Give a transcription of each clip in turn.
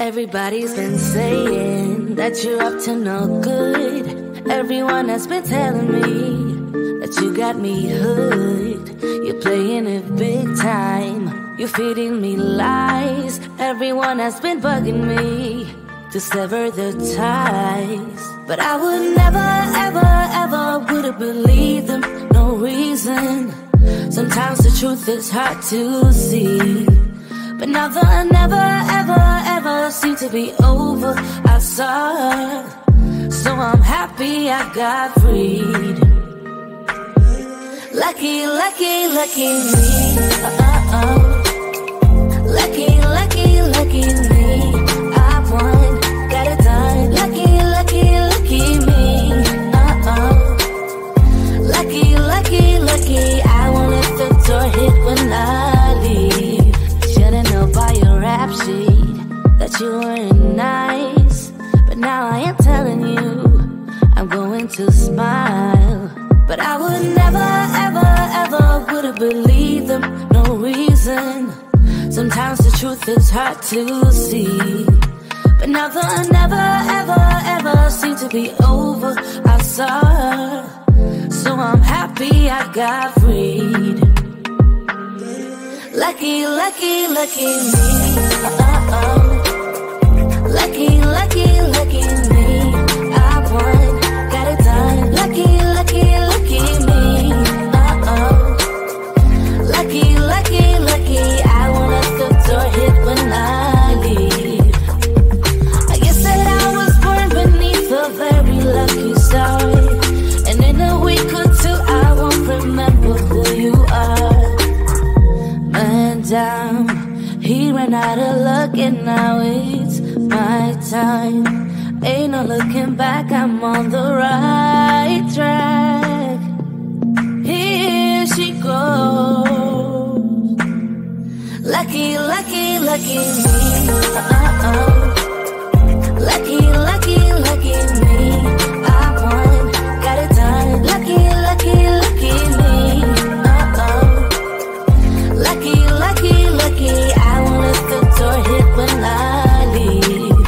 Everybody's been saying that you're up to no good. Everyone has been telling me that you got me hooked. You're playing it big time, you're feeding me lies. Everyone has been bugging me to sever the ties, but I would never, ever, ever would have believed them, no reason. Sometimes the truth is hard to see, but now the never, ever seem to be over. I saw, so I'm happy I got freed. Lucky me, oh. Lucky me, I won, got it done. Lucky me, oh. Lucky, I won't let the door hit when I leave. Shouldn't know by your rap sheet that you weren't nice, but now I am telling you I'm going to smile. But I would never, ever would have believed them, no reason. Sometimes the truth is hard to see, but now the never, ever seem to be over. I saw, so I'm happy I got freed. Lucky me, oh. Lucky me, I won, got it done. Lucky me, uh-oh. Lucky, I won't let the door hit when I leave. I guess that I was born beneath a very lucky star, and in a week or two I won't remember who you are. And I'm hearing out of luck, and now it's my time. Ain't no looking back, I'm on the right track. Here she goes. Lucky me, uh-oh. Lucky me, I won, got it done. Lucky me, uh-oh. Lucky, I won't let the door hit when I leave. Lucky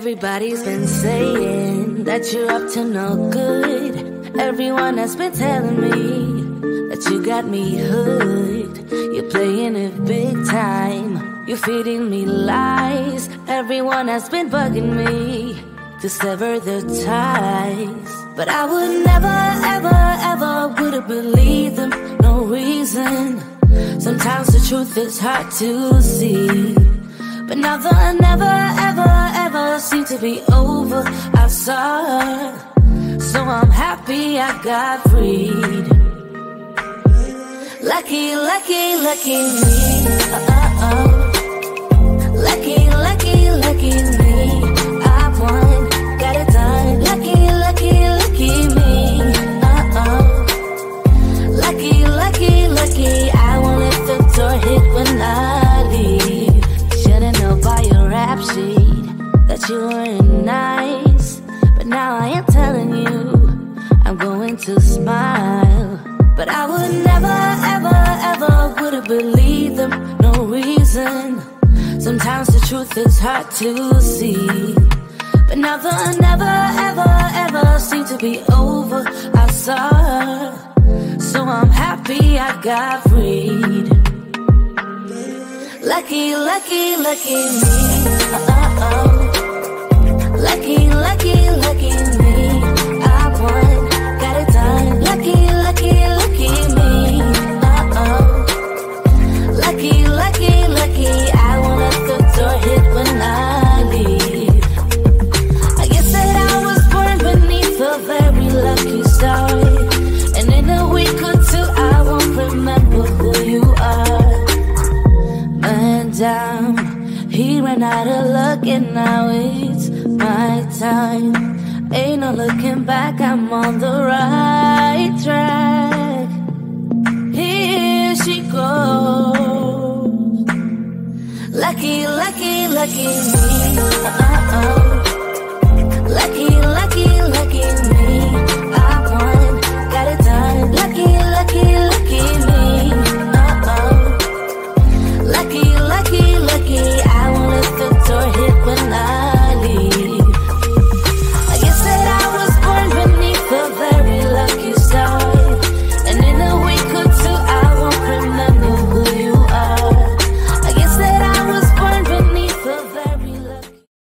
Everybody's been saying that you're up to no good. Everyone has been telling me that you got me hooked. You're playing it big time, you're feeding me lies. Everyone has been bugging me to sever the ties, but I would never, ever, ever would have believed them, no reason. Sometimes the truth is hard to see, but now the never, ever, ever seem to be over. I saw her, so I'm happy I got freed. Lucky, lucky, lucky me, oh-oh-oh. Lucky, lucky, lucky me, I won, got it done. Lucky, lucky, lucky me, oh-oh. Lucky, lucky, lucky, I won't let the door hit when I leave. By your rap sheet that you weren't nice, but now I am telling you I'm going to smile. But I would never, ever, ever would have believed them, no reason. Sometimes the truth is hard to see, but now the never, ever, ever seem to be over. I saw her, so I'm happy I got freed. Lucky, lucky, lucky me, oh-oh-oh. Lucky, lucky, lucky me, I won, got it done. Lucky, lucky, lucky me, oh-oh. Lucky, lucky, lucky, I won't let the door hit when I leave. I guess that I was born beneath a very lucky star, and in a week or two I won't remember who you are. Down. He ran out of luck and now it's my time. Ain't no looking back, I'm on the right track. Here she goes. Lucky, lucky, lucky me, oh-oh. Lucky, lucky, lucky me,